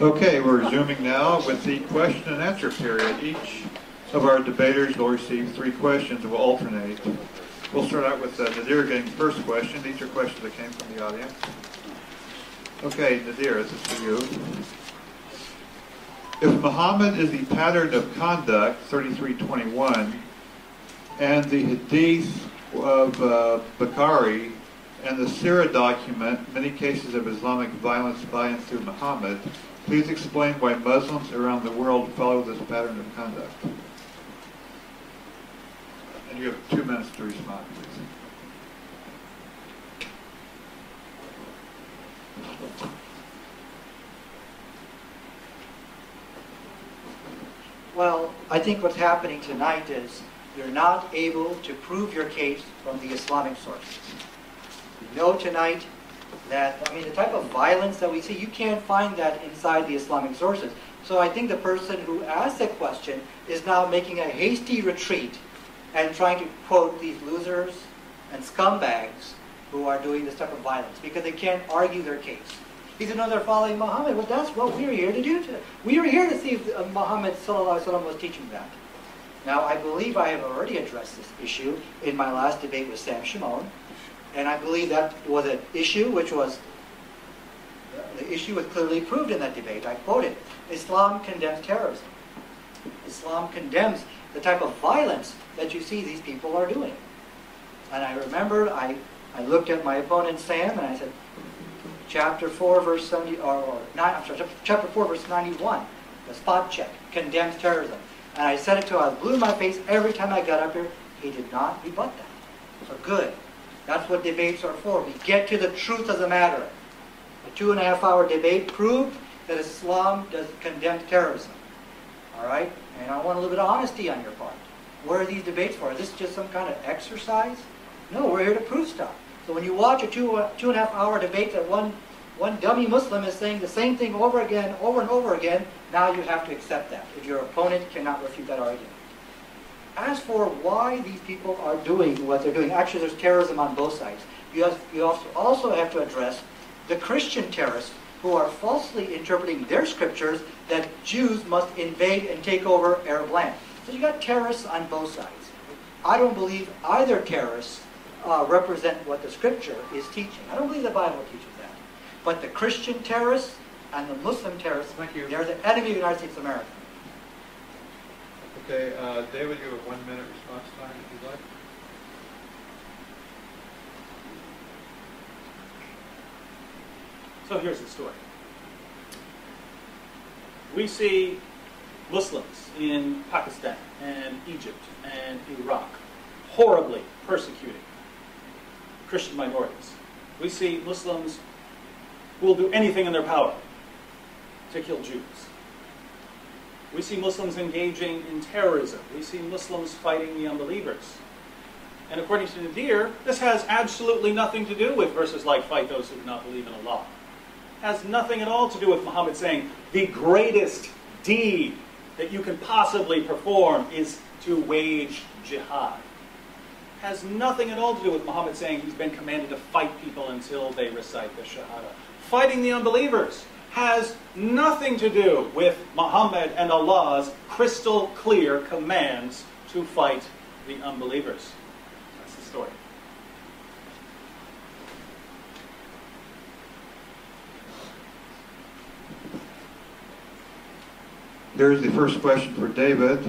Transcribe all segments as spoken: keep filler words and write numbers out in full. Okay, we're resuming now with the question and answer period. Each of our debaters will receive three questions and we'll alternate. We'll start out with uh, Nadir getting the first question. These are questions that came from the audience. Okay, Nadir, this is for you. If Muhammad is the pattern of conduct, thirty-three twenty-one, and the Hadith of uh, Bukhari and the Sirah document, many cases of Islamic violence by and through Muhammad, please explain why Muslims around the world follow this pattern of conduct. And you have two minutes to respond, please. Well, I think what's happening tonight is you're not able to prove your case from the Islamic sources. We know tonight that, I mean, the type of violence that we see, you can't find that inside the Islamic sources. So I think the person who asked the question is now making a hasty retreat and trying to quote these losers and scumbags who are doing this type of violence because they can't argue their case. He said, no, they're following Muhammad. Well, that's what we're here to do today. We were here to see if Muhammad sallallahu alaihi wasallam was teaching that. Now, I believe I have already addressed this issue in my last debate with Sam Shimon, and I believe that was an issue which was, the issue was clearly proved in that debate. I quoted, Islam condemns terrorism. Islam condemns the type of violence that you see these people are doing. And I remembered, I, I looked at my opponent Sam, and I said, chapter four, verse seventy, or, or nine, I'm sorry, chapter four, verse ninety-one, the spot check, condemns terrorism. And I said it till I blew my face every time I got up here. He did not rebut that. So good. That's what debates are for. We get to the truth of the matter. The two and a half hour debate proved that Islam does condemn terrorism. All right? And I want a little bit of honesty on your part. What are these debates for? Is this just some kind of exercise? No, we're here to prove stuff. So when you watch a two, uh, two and a half hour debate that one, one dummy Muslim is saying the same thing over again, over and over again, now you have to accept that if your opponent cannot refute that argument. As for why these people are doing what they're doing, actually there's terrorism on both sides. You, have, you also have to address the Christian terrorists who are falsely interpreting their scriptures that Jews must invade and take over Arab land. So you got terrorists on both sides. I don't believe either terrorists uh, represent what the scripture is teaching. I don't believe the Bible teaches that. But the Christian terrorists and the Muslim terrorists, they're the enemy of the United States of America. Okay, uh, David, you have one minute response time if you'd like. So here's the story. We see Muslims in Pakistan and Egypt and Iraq horribly persecuting Christian minorities. We see Muslims who will do anything in their power to kill Jews. We see Muslims engaging in terrorism. We see Muslims fighting the unbelievers. And according to Nadir, this has absolutely nothing to do with verses like, fight those who do not believe in Allah. It has nothing at all to do with Muhammad saying, the greatest deed that you can possibly perform is to wage jihad. It has nothing at all to do with Muhammad saying he's been commanded to fight people until they recite the Shahada. Fighting the unbelievers has nothing to do with Muhammad and Allah's crystal clear commands to fight the unbelievers. That's the story. There's the first question for David.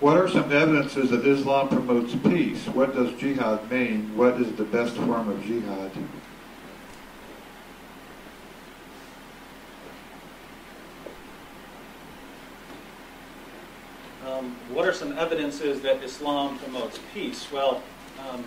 What are some evidences that Islam promotes peace? What does jihad mean? What is the best form of jihad? Um, what are some evidences that Islam promotes peace? Well, um,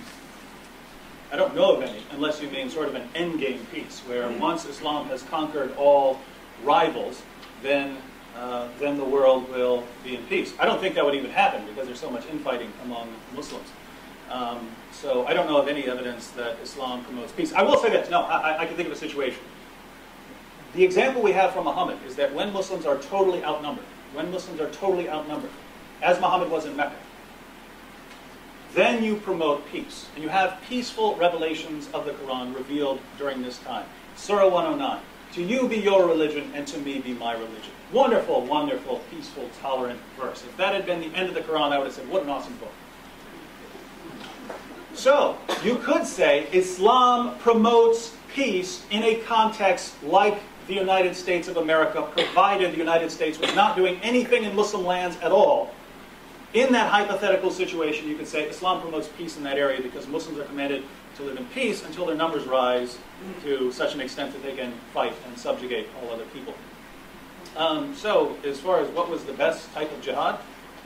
I don't know of any, unless you mean sort of an endgame peace, where once Islam has conquered all rivals, then, uh, then the world will be in peace. I don't think that would even happen, because there's so much infighting among Muslims. Um, so I don't know of any evidence that Islam promotes peace. I will say this. No, I, I can think of a situation. The example we have from Muhammad is that when Muslims are totally outnumbered, when Muslims are totally outnumbered, as Muhammad was in Mecca, then you promote peace. And you have peaceful revelations of the Quran revealed during this time. Surah one oh nine, To you be your religion, and to me be my religion. Wonderful, wonderful, peaceful, tolerant verse. If that had been the end of the Quran, I would have said, what an awesome book. So, you could say Islam promotes peace in a context like the United States of America, provided the United States was not doing anything in Muslim lands at all. In that hypothetical situation, you could say Islam promotes peace in that area because Muslims are commanded to live in peace until their numbers rise to such an extent that they can fight and subjugate all other people. Um, so, as far as what was the best type of jihad,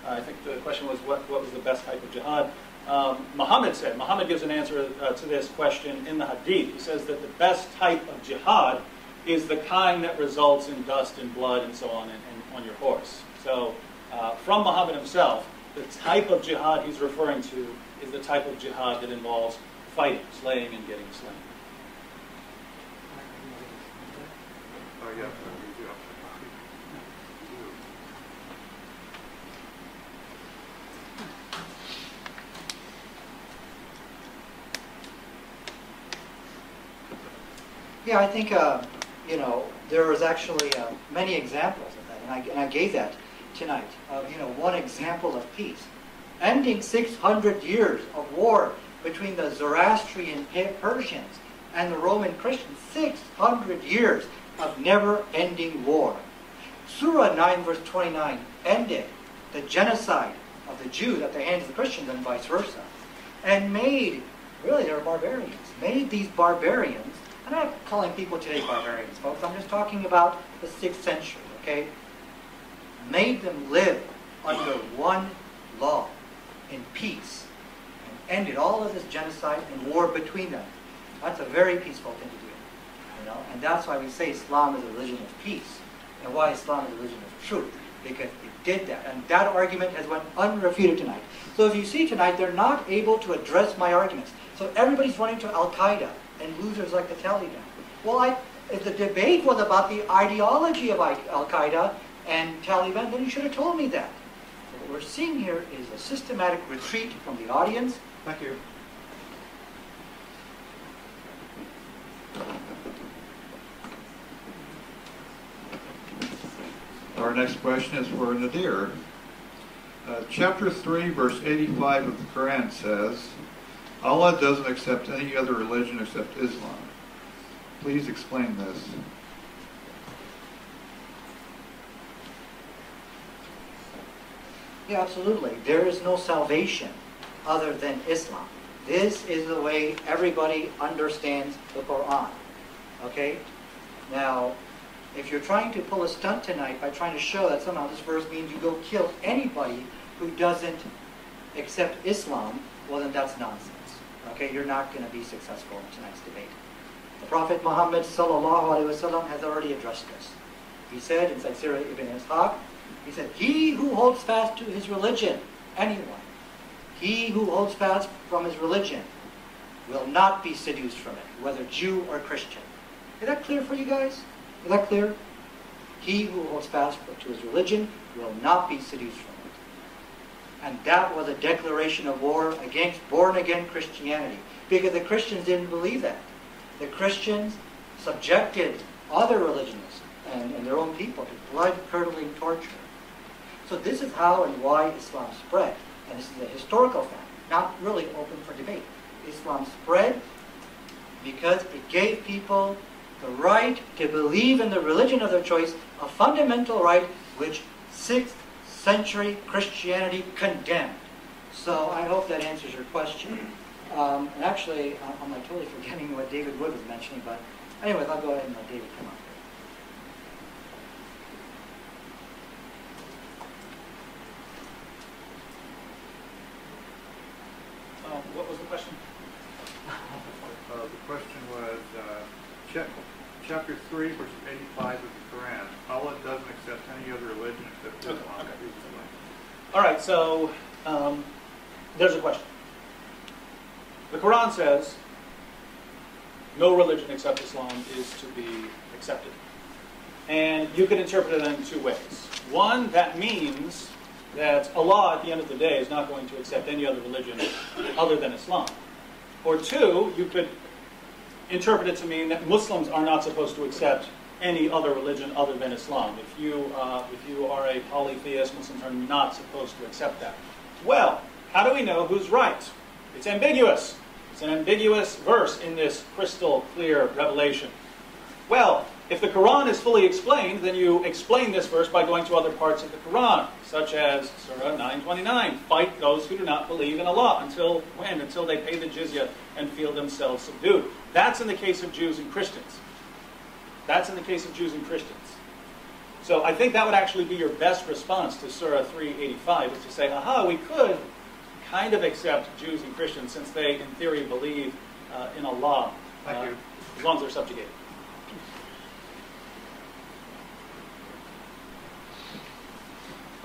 I think the question was what, what was the best type of jihad? Um, Muhammad said, Muhammad gives an answer uh, to this question in the Hadith. He says that the best type of jihad is the kind that results in dust and blood and so on and, and on your horse. So, uh, from Muhammad himself, the type of jihad he's referring to is the type of jihad that involves fighting, slaying, and getting slain. Oh, yeah. Yeah, I think, uh, you know, there was actually uh, many examples of that, and I, and I gave that tonight, of, you know, one example of peace. Ending six hundred years of war between the Zoroastrian Persians and the Roman Christians, six hundred years of never-ending war. Surah nine verse twenty-nine ended the genocide of the Jews at the hands of the Christians and vice versa, and made, really they're barbarians, made these barbarians. I'm not calling people today barbarians, folks. I'm just talking about the sixth century, okay? Made them live under one law in peace and ended all of this genocide and war between them. That's a very peaceful thing to do, you know? And that's why we say Islam is a religion of peace and why Islam is a religion of truth, because it did that. And that argument has went unrefuted tonight. So if you see tonight, they're not able to address my arguments. So everybody's running to Al-Qaeda and losers like the Taliban. Well, I, if the debate was about the ideology of Al-Qaeda and Taliban, then you should have told me that. So what we're seeing here is a systematic retreat from the audience. Thank you. Our next question is for Nadir. Uh, chapter three, verse eighty-five of the Quran says, Allah doesn't accept any other religion except Islam. Please explain this. Yeah, absolutely. There is no salvation other than Islam. This is the way everybody understands the Quran. Okay? Now, if you're trying to pull a stunt tonight by trying to show that somehow this verse means you go kill anybody who doesn't accept Islam, well then that's nonsense. Okay, you're not going to be successful in tonight's debate. The Prophet Muhammad ﷺ has already addressed this. He said in Sirah ibn Ishaq, he said, he who holds fast to his religion, anyone, he who holds fast from his religion will not be seduced from it, whether Jew or Christian. Is that clear for you guys? Is that clear? He who holds fast to his religion will not be seduced from it. And that was a declaration of war against born-again Christianity, because the Christians didn't believe that. The Christians subjected other religions and, and their own people to blood-curdling torture. So this is how and why Islam spread. And this is a historical fact, not really open for debate. Islam spread because it gave people the right to believe in the religion of their choice, a fundamental right which six century Christianity condemned. So I hope that answers your question. Um, and actually, I'm, I'm totally forgetting what David Wood was mentioning, but anyways, I'll go ahead and let David come up. Uh, what was the question? uh, the question was, uh, chapter three, verse eighty-five of the Quran, Allah doesn't accept any other religion except Islam. Okay. Okay. All right, so um, there's a question. The Quran says no religion except Islam is to be accepted. And you can interpret it in two ways. One, that means that Allah, at the end of the day, is not going to accept any other religion other than Islam. Or two, you could interpret it to mean that Muslims are not supposed to accept any other religion other than Islam. If you, uh, if you are a polytheist, Muslims are not supposed to accept that. Well, how do we know who's right? It's ambiguous. It's an ambiguous verse in this crystal clear revelation. Well, if the Quran is fully explained, then you explain this verse by going to other parts of the Quran, such as Surah nine twenty-nine, fight those who do not believe in Allah. Until when? Until they pay the jizya and feel themselves subdued. That's in the case of Jews and Christians. That's in the case of Jews and Christians. So I think that would actually be your best response to Surah three eighty-five, is to say, aha, we could kind of accept Jews and Christians since they, in theory, believe uh, in Allah, uh, Thank you. As long as they're subjugated.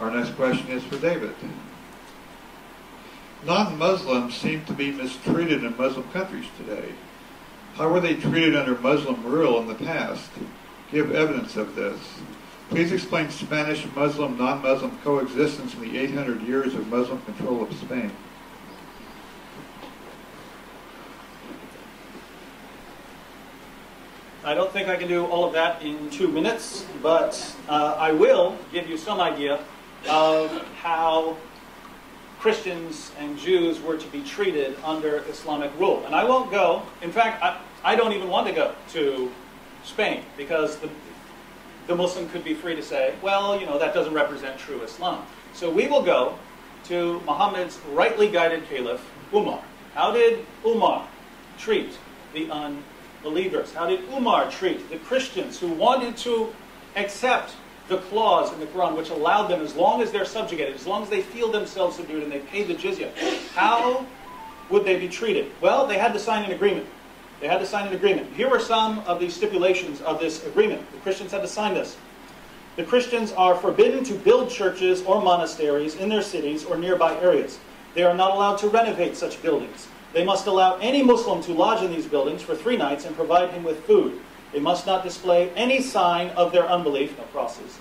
Our next question is for David. Non-Muslims seem to be mistreated in Muslim countries today. How were they treated under Muslim rule in the past? Give evidence of this. Please explain Spanish, Muslim, non-Muslim coexistence in the eight hundred years of Muslim control of Spain. I don't think I can do all of that in two minutes, but uh, I will give you some idea of how Christians and Jews were to be treated under Islamic rule. And I won't go, in fact, I, I don't even want to go to Spain, because the, the Muslim could be free to say, well, you know, that doesn't represent true Islam. So we will go to Muhammad's rightly guided caliph, Umar. How did Umar treat the unbelievers? How did Umar treat the Christians who wanted to accept the clause in the Quran which allowed them, as long as they're subjugated, as long as they feel themselves subdued and they pay the jizya, how would they be treated? Well, they had to sign an agreement. They had to sign an agreement. Here are some of the stipulations of this agreement. The Christians had to sign this. The Christians are forbidden to build churches or monasteries in their cities or nearby areas. They are not allowed to renovate such buildings. They must allow any Muslim to lodge in these buildings for three nights and provide him with food. They must not display any sign of their unbelief, no crosses,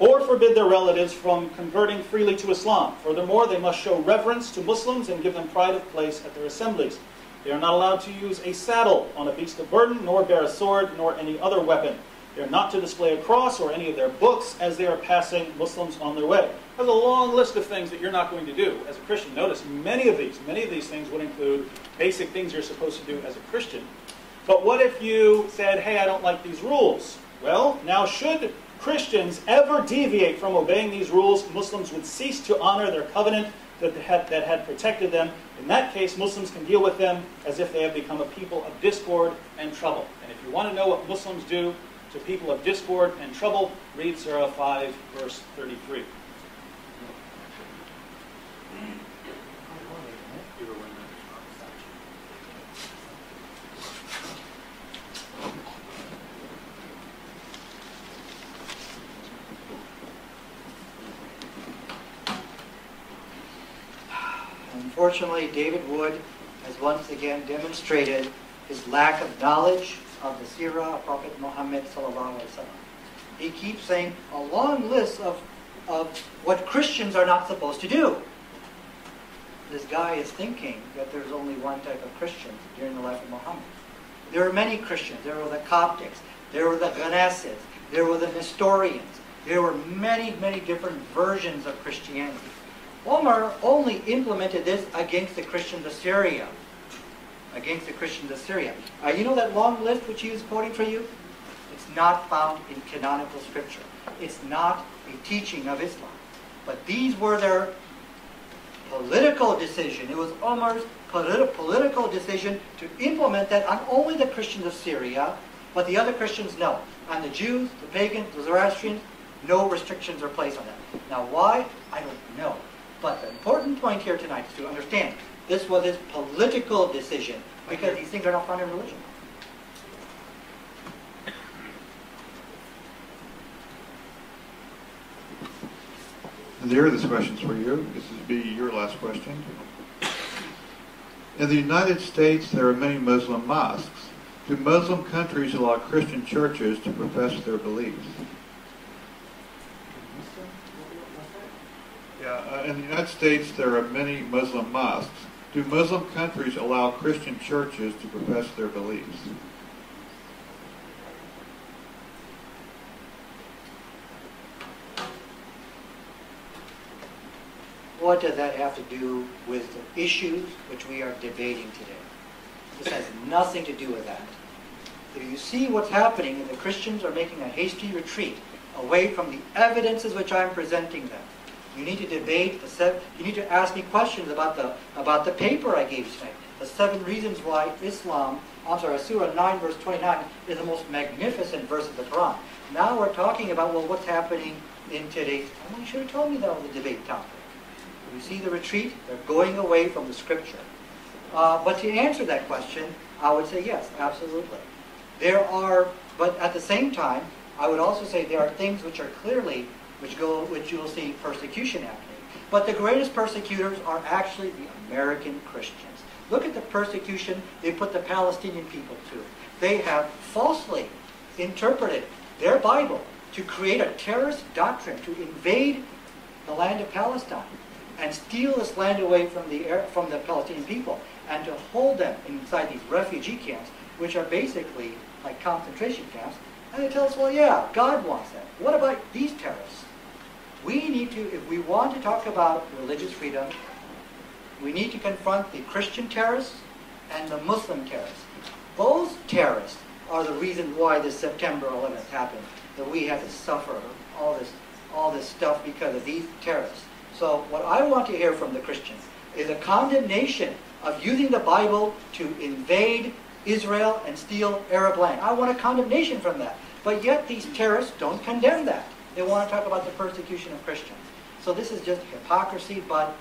or forbid their relatives from converting freely to Islam. Furthermore, they must show reverence to Muslims and give them pride of place at their assemblies. They are not allowed to use a saddle on a beast of burden, nor bear a sword, nor any other weapon. They are not to display a cross or any of their books as they are passing Muslims on their way. There's a long list of things that you're not going to do as a Christian. Notice many of these, many of these things would include basic things you're supposed to do as a Christian. But what if you said, hey, I don't like these rules? Well, now should Christians ever deviate from obeying these rules, Muslims would cease to honor their covenant that had, that had protected them. In that case, Muslims can deal with them as if they have become a people of discord and trouble. And if you want to know what Muslims do to people of discord and trouble, read Surah five, verse thirty-three. Unfortunately, David Wood has once again demonstrated his lack of knowledge of the Sirah of Prophet Muhammad sallallahu alaihi wasallam. He keeps saying a long list of, of what Christians are not supposed to do. This guy is thinking that there's only one type of Christians during the life of Muhammad. There were many Christians. There were the Coptics. There were the Ghassanids. There were the Nestorians. There were many, many different versions of Christianity. Omar only implemented this against the Christians of Syria. Against the Christians of Syria. Uh, you know that long list which he was quoting for you? It's not found in canonical scripture. It's not a teaching of Islam. But these were their political decision. It was Omar's politi political decision to implement that on only the Christians of Syria, but the other Christians, no. On the Jews, the pagans, the Zoroastrians, no restrictions are placed on that. Now why? I don't know. But the important point here tonight is to understand this was his political decision, because these things are not found in religion. Nadir, this question's for you. This will be your last question. In the United States, there are many Muslim mosques. Do Muslim countries allow Christian churches to profess their beliefs? Uh, in the United States, there are many Muslim mosques. Do Muslim countries allow Christian churches to profess their beliefs? What does that have to do with the issues which we are debating today? This has nothing to do with that. If you see what's happening and the Christians are making a hasty retreat away from the evidences which I'm presenting them, you need to debate, the seven, you need to ask me questions about the, about the paper I gave you tonight. The seven reasons why Islam, I'm sorry, Surah nine verse twenty-nine is the most magnificent verse of the Quran. Now we're talking about, well, what's happening in today's time. Well, you should have told me that was a debate topic. You see the retreat, they're going away from the scripture. Uh, but to answer that question, I would say yes, absolutely. There are, but at the same time, I would also say there are things which are clearly, which go, which you will see persecution happening. But the greatest persecutors are actually the American Christians. Look at the persecution they put the Palestinian people to. They have falsely interpreted their Bible to create a terrorist doctrine, to invade the land of Palestine and steal this land away from the, from the Palestinian people, and to hold them inside these refugee camps, which are basically like concentration camps. And they tell us, well, yeah, God wants that. What about these terrorists? We need to, if we want to talk about religious freedom, we need to confront the Christian terrorists and the Muslim terrorists. Those terrorists are the reason why this September eleventh happened, that we have to suffer all this, all this stuff because of these terrorists. So what I want to hear from the Christians is a condemnation of using the Bible to invade Israel and steal Arab land. I want a condemnation from that. But yet these terrorists don't condemn that. They want to talk about the persecution of Christians. So this is just hypocrisy, but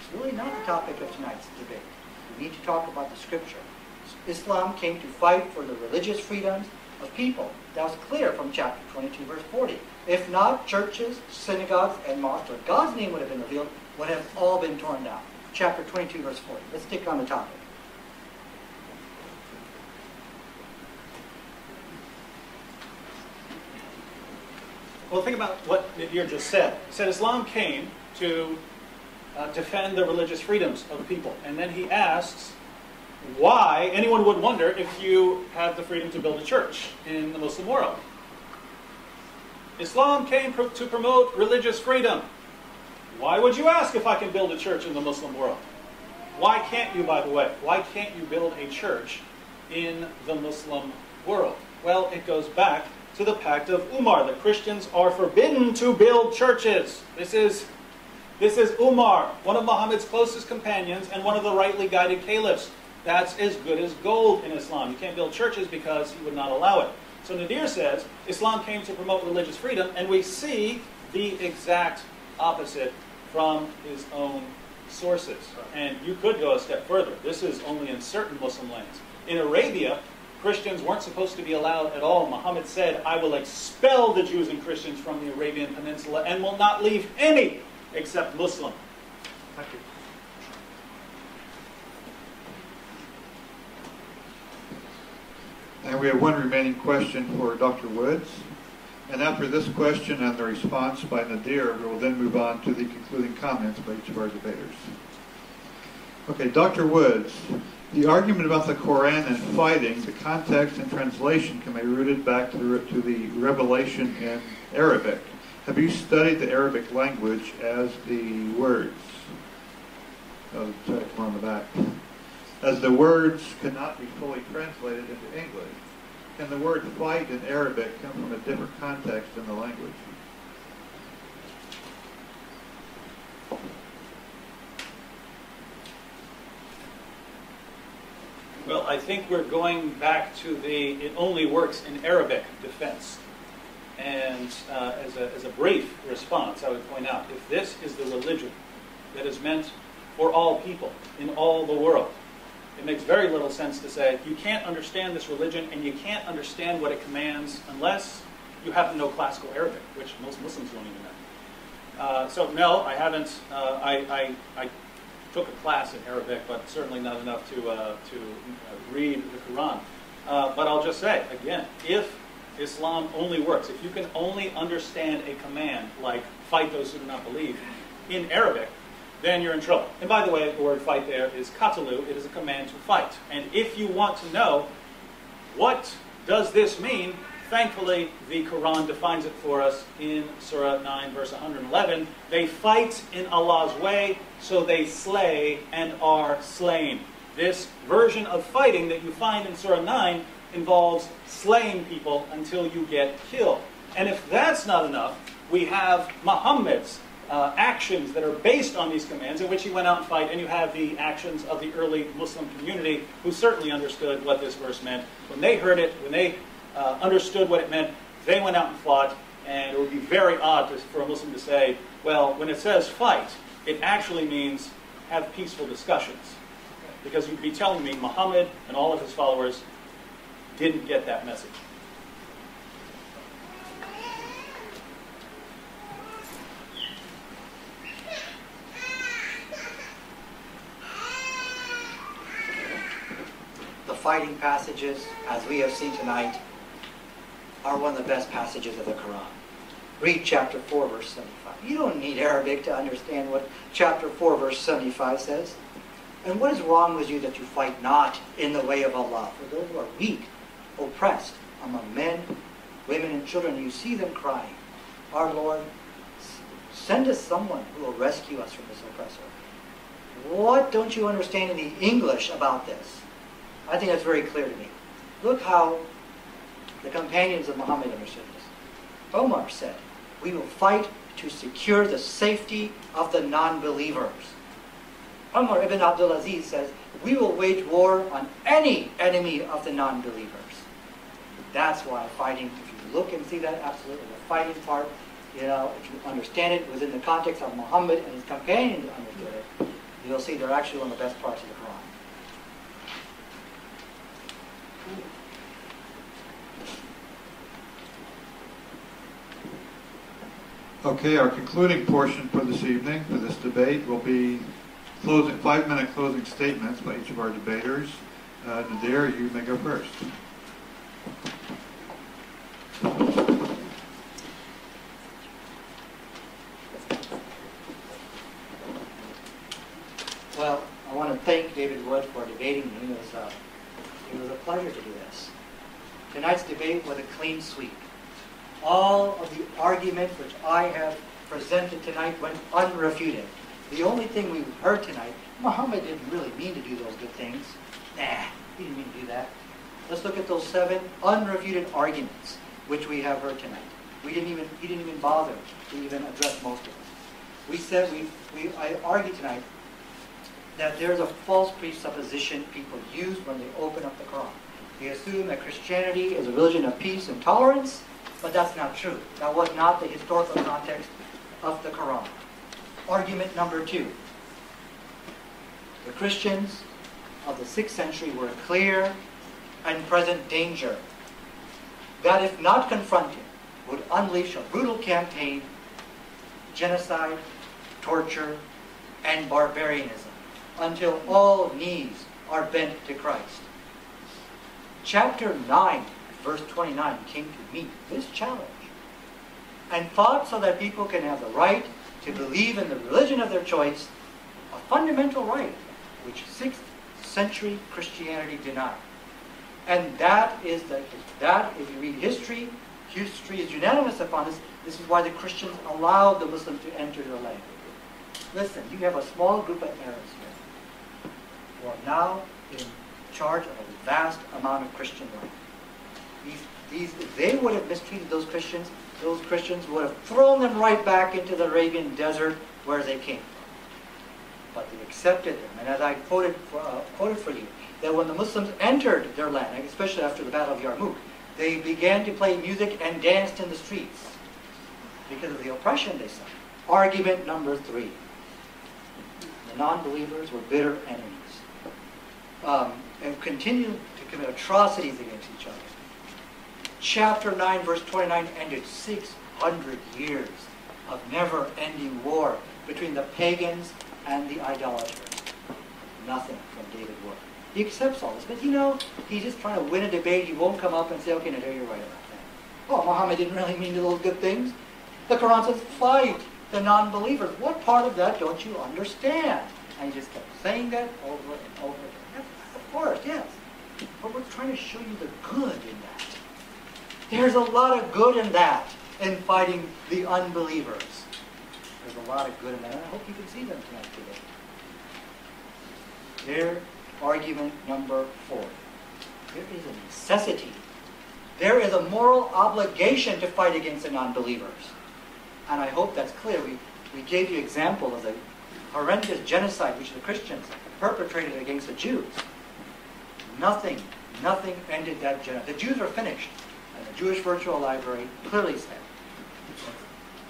it's really not the topic of tonight's debate. We need to talk about the scripture. Islam came to fight for the religious freedoms of people. That was clear from chapter twenty-two, verse forty. If not, churches, synagogues, and mosques, where God's name would have been revealed, would have all been torn down. Chapter twenty-two, verse forty. Let's stick on the topic. Well, think about what Nadir just said. He said Islam came to uh, defend the religious freedoms of the people. And then he asks why anyone would wonder if you have the freedom to build a church in the Muslim world. Islam came pro to promote religious freedom. Why would you ask if I can build a church in the Muslim world? Why can't you, by the way? Why can't you build a church in the Muslim world? Well, it goes back to the Pact of Umar. The Christians are forbidden to build churches. This is, this is Umar, one of Muhammad's closest companions and one of the rightly guided caliphs. That's as good as gold in Islam. You can't build churches because he would not allow it. So Nadir says, Islam came to promote religious freedom, and we see the exact opposite from his own sources. And you could go a step further. This is only in certain Muslim lands. In Arabia, Christians weren't supposed to be allowed at all. Muhammad said, I will expel the Jews and Christians from the Arabian Peninsula and will not leave any except Muslim. Thank you. And we have one remaining question for Doctor Woods. And after this question and the response by Nadir, we will then move on to the concluding comments by each of our debaters. Okay, Doctor Woods, the argument about the Quran and fighting, the context and translation can be rooted back to the, to the revelation in Arabic. Have you studied the Arabic language as the words? Oh, check on the back. As the words cannot be fully translated into English, can the word fight in Arabic come from a different context in the language? Well, I think we're going back to the it only works in Arabic defense. And uh, as, a, as a brief response, I would point out, if this is the religion that is meant for all people in all the world, it makes very little sense to say, you can't understand this religion and you can't understand what it commands unless you happen to know classical Arabic, which most Muslims don't even know. Uh, so no, I haven't, uh, I, I, I took a class in Arabic, but certainly not enough to, uh, to uh, read the Quran. Uh, but I'll just say, again, if Islam only works, if you can only understand a command like, fight those who do not believe, in Arabic, then you're in trouble. And by the way, the word fight there is qatalu. It is a command to fight. And if you want to know what does this mean, Thankfully, the Quran defines it for us in Surah nine, verse one hundred eleven. They fight in Allah's way, so they slay and are slain. This version of fighting that you find in Surah nine involves slaying people until you get killed. And if that's not enough, we have Muhammad's uh, actions that are based on these commands in which he went out and fight, and you have the actions of the early Muslim community who certainly understood what this verse meant. When they heard it, when they uh, understood what it meant, they went out and fought, and it would be very odd to, for a Muslim to say, well, when it says fight, it actually means have peaceful discussions. Because you'd be telling me Muhammad and all of his followers didn't get that message. The fighting passages, as we have seen tonight, are one of the best passages of the Quran. Read chapter four, verse seventy-five. You don't need Arabic to understand what chapter four, verse seventy-five says. And what is wrong with you that you fight not in the way of Allah? For those who are weak, oppressed, among men, women, and children, you see them crying, our Lord, send us someone who will rescue us from this oppressor. What don't you understand in the English about this? I think that's very clear to me. Look how the companions of Muhammad understood this. Omar said, we will fight to secure the safety of the non-believers. Umar ibn Abdulaziz says, we will wage war on any enemy of the non-believers. That's why fighting, if you look and see that, absolutely, the fighting part, you know, if you understand it within the context of Muhammad and his companions understood it, you'll see they're actually one of the best parts of the Quran. Okay, our concluding portion for this evening, for this debate, will be Closing, five-minute closing statements by each of our debaters. Uh, Nadir, you may go first. Well, I want to thank David Wood for debating me. It was, uh, it was a pleasure to do this. Tonight's debate was a clean sweep. All of the arguments which I have presented tonight went unrefuted. The only thing we heard tonight, Muhammad didn't really mean to do those good things. Nah, he didn't mean to do that. Let's look at those seven unrefuted arguments which we have heard tonight. We didn't even, he didn't even bother to even address most of them. We said, we, we, I argued tonight that there's a false presupposition people use when they open up the Quran. They assume that Christianity is a religion of peace and tolerance, but that's not true. That was not the historical context of the Quran. Argument number two. The Christians of the sixth century were a clear and present danger that, if not confronted, would unleash a brutal campaign, genocide, torture, and barbarianism until all knees are bent to Christ. Chapter nine, verse twenty-nine came to meet this challenge and fought so that people can have the right to believe in the religion of their choice, a fundamental right which sixth century Christianity denied. And that is the, that, if you read history, history is unanimous upon this. This is why the Christians allowed the Muslims to enter their land. Listen, you have a small group of Arabs here who are now in charge of a vast amount of Christian land. These, these, if they would have mistreated those Christians, those Christians would have thrown them right back into the Arabian desert where they came from. But they accepted them. And as I quoted for, uh, quoted for you, that when the Muslims entered their land, especially after the Battle of Yarmouk, they began to play music and danced in the streets because of the oppression they suffered. Argument number three. The non-believers were bitter enemies um, and continued to commit atrocities against each other. Chapter nine, verse twenty-nine ended six hundred years of never-ending war between the pagans and the idolaters. Nothing from David Wood. He accepts all this, but you know, he's just trying to win a debate. He won't come up and say, okay, Nadir, you're right about that. Oh, Muhammad didn't really mean those good things. The Quran says, fight the non-believers. What part of that don't you understand? And he just kept saying that over and over again. Of course, yes. But we're trying to show you the good in that. There's a lot of good in that, in fighting the unbelievers. There's a lot of good in that. I hope you can see them tonight today. Their argument number four. There is a necessity. There is a moral obligation to fight against the non-believers. And I hope that's clear. We, we gave you an example of the horrendous genocide which the Christians perpetrated against the Jews. Nothing, nothing ended that genocide. The Jews were finished. And the Jewish Virtual Library clearly said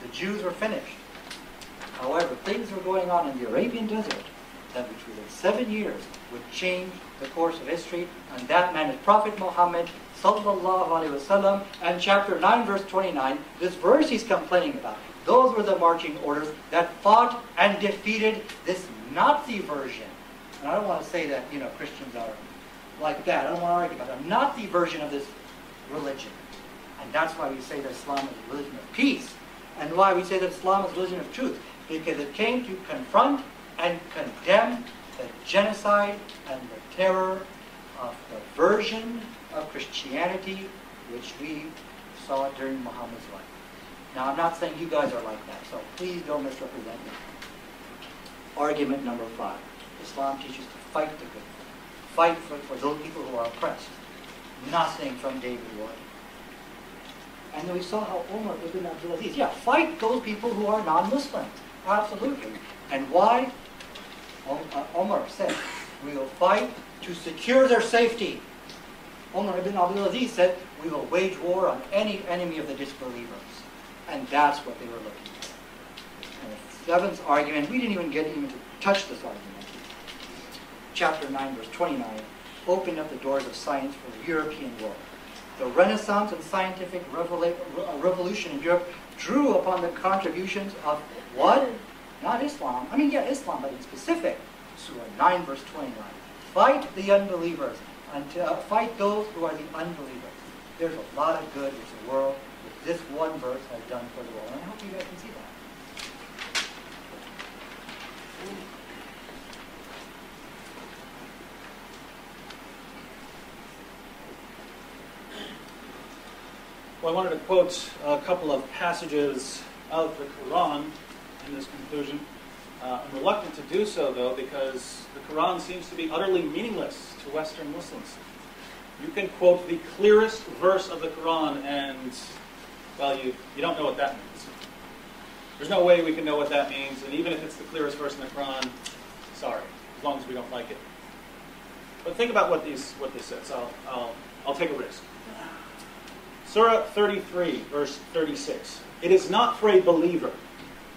the Jews were finished. However, things were going on in the Arabian desert that which within seven years would change the course of history, and that man is Prophet Muhammad sallallahu alaihi wasallam. And chapter nine verse twenty-nine, this verse he's complaining about, those were the marching orders that fought and defeated this Nazi version. And I don't want to say that, you know, Christians are like that. I don't want to argue about it. A Nazi version of this religion. And that's why we say that Islam is a religion of peace, and why we say that Islam is a religion of truth, because it came to confront and condemn the genocide and the terror of the version of Christianity which we saw during Muhammad's life. Now, I'm not saying you guys are like that, so please don't misrepresent me. Argument number five. Islam teaches to fight the good, fight for, for those people who are oppressed. Nothing from David Wood. And then we saw how Umar ibn Abdulaziz, yeah, fight those people who are non-Muslims. Absolutely. And why? Umar said, we will fight to secure their safety. Umar ibn Abdulaziz said, we will wage war on any enemy of the disbelievers. And that's what they were looking for. And the seventh argument, we didn't even get even to touch this argument. Chapter nine, verse twenty-nine. Opened up the doors of science for the European world. The Renaissance and scientific revela revolution in Europe drew upon the contributions of what? Not Islam. I mean, yeah, Islam, but in specific. Surah nine, verse twenty-nine. Fight the unbelievers. Until, uh, fight those who are the unbelievers. There's a lot of good which the world, which this one verse has done for the world. And I hope you guys can see that. Ooh. Well, I wanted to quote a couple of passages of the Quran in this conclusion. Uh, I'm reluctant to do so, though, because the Quran seems to be utterly meaningless to Western Muslims. You can quote the clearest verse of the Quran and, well, you, you don't know what that means. There's no way we can know what that means, and even if it's the clearest verse in the Quran, sorry, as long as we don't like it. But think about what, these, what this says. I'll, I'll, I'll take a risk. Surah thirty-three, verse thirty-six. It is not for a believer,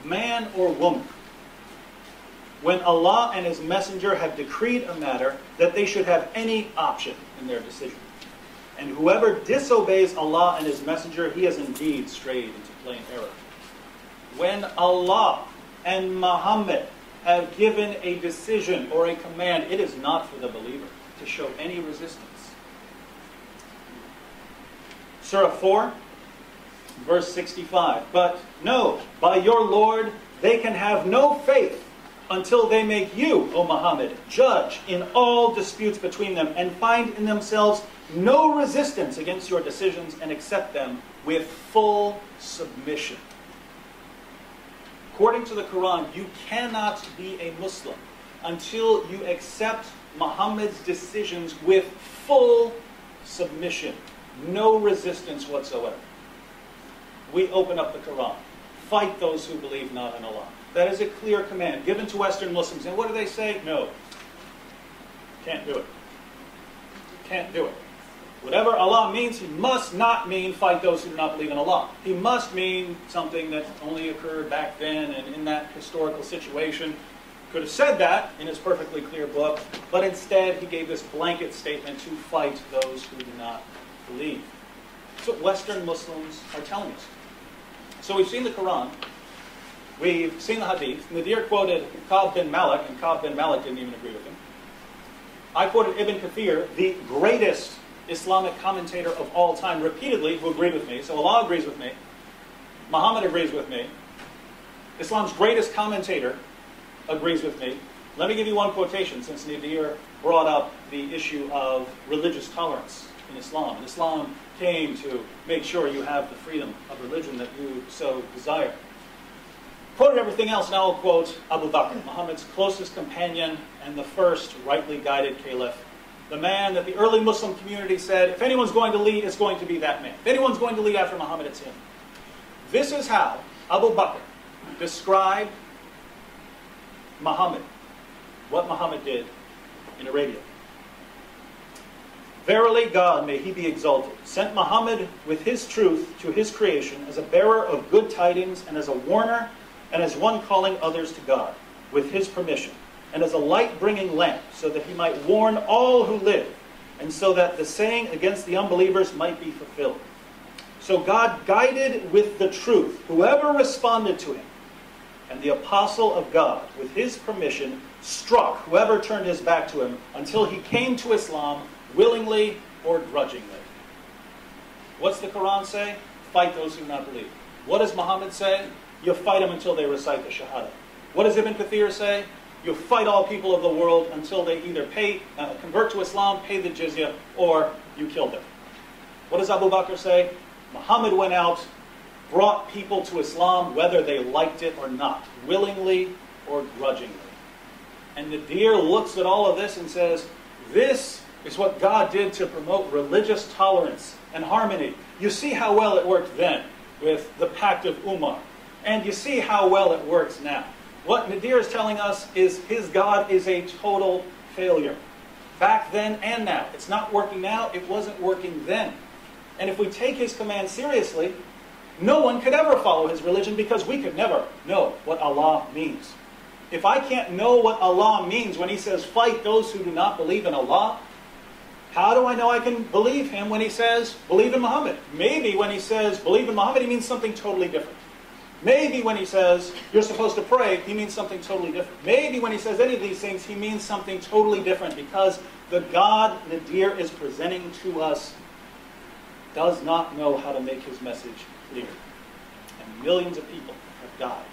man or woman, when Allah and His Messenger have decreed a matter, that they should have any option in their decision. And whoever disobeys Allah and His Messenger, he has indeed strayed into plain error. When Allah and Muhammad have given a decision or a command, it is not for the believer to show any resistance. Surah four, verse sixty-five. But no, by your Lord, they can have no faith until they make you, O Muhammad, judge in all disputes between them and find in themselves no resistance against your decisions and accept them with full submission. According to the Quran, you cannot be a Muslim until you accept Muhammad's decisions with full submission. No resistance whatsoever. We open up the Quran. Fight those who believe not in Allah. That is a clear command given to Western Muslims. And what do they say? No. Can't do it. Can't do it. Whatever Allah means, He must not mean fight those who do not believe in Allah. He must mean something that only occurred back then and in that historical situation. Could have said that in his perfectly clear book, but instead he gave this blanket statement to fight those who do not believe. That's what Western Muslims are telling us. So we've seen the Quran, we've seen the Hadith. Nadir quoted Ka'ab bin Malik, and Ka'ab bin Malik didn't even agree with him. I quoted Ibn Kathir, the greatest Islamic commentator of all time, repeatedly, who agreed with me. So Allah agrees with me. Muhammad agrees with me. Islam's greatest commentator agrees with me. Let me give you one quotation, since Nadir brought up the issue of religious tolerance. in Islam. And Islam came to make sure you have the freedom of religion that you so desire. Quoted everything else, now I'll quote Abu Bakr, Muhammad's closest companion and the first rightly guided caliph. The man that the early Muslim community said, if anyone's going to lead, it's going to be that man. If anyone's going to lead after Muhammad, it's him. This is how Abu Bakr described Muhammad, what Muhammad did in Arabia. Verily God, may he be exalted, sent Muhammad with his truth to his creation as a bearer of good tidings and as a warner and as one calling others to God with his permission and as a light-bringing lamp so that he might warn all who live and so that the saying against the unbelievers might be fulfilled. So God guided with the truth whoever responded to him, and the apostle of God, with his permission, struck whoever turned his back to him until he came to Islam willingly or grudgingly. What's the Quran say? Fight those who do not believe. What does Muhammad say? You fight them until they recite the Shahada. What does Ibn Kathir say? You fight all people of the world until they either pay, uh, convert to Islam, pay the jizya, or you kill them. What does Abu Bakr say? Muhammad went out, brought people to Islam whether they liked it or not, willingly or grudgingly. And Nadir looks at all of this and says, this is what God did to promote religious tolerance and harmony. You see how well it worked then with the Pact of Umar. And you see how well it works now. What Nadir is telling us is his God is a total failure. Back then and now. It's not working now. It wasn't working then. And if we take his command seriously, no one could ever follow his religion because we could never know what Allah means. If I can't know what Allah means when he says, fight those who do not believe in Allah, how do I know I can believe him when he says, believe in Muhammad? Maybe when he says, believe in Muhammad, he means something totally different. Maybe when he says, you're supposed to pray, he means something totally different. Maybe when he says any of these things, he means something totally different because the God Nadir is presenting to us does not know how to make his message clear. And millions of people have died